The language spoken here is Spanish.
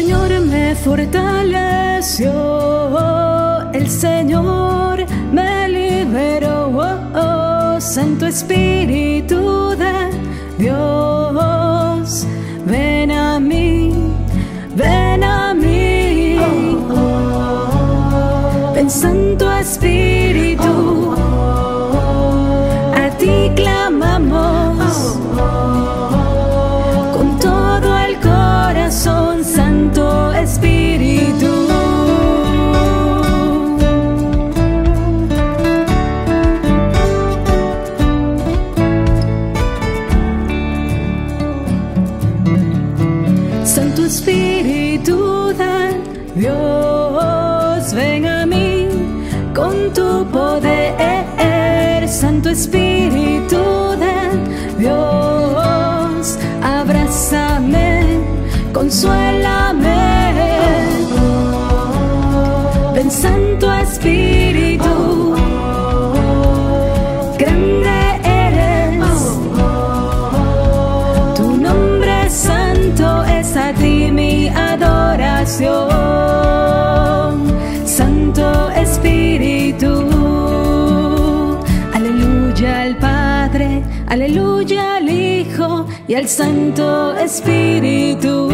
Señor me fortaleció, el Señor me liberó, Santo Espíritu de Dios, ven a mí, ven a mí. Ven Santo Espíritu, a ti clamamos con todo el corazón, Santo Espíritu. Santo Espíritu de Dios, ven a mí con tu poder. Santo Espíritu de Dios, abrázame, consuélame. Ven Santo Espíritu, grande eres, tu nombre santo es, a ti mi adoración, Santo Espíritu. Aleluya al Padre, aleluya al Hijo y al Santo Espíritu.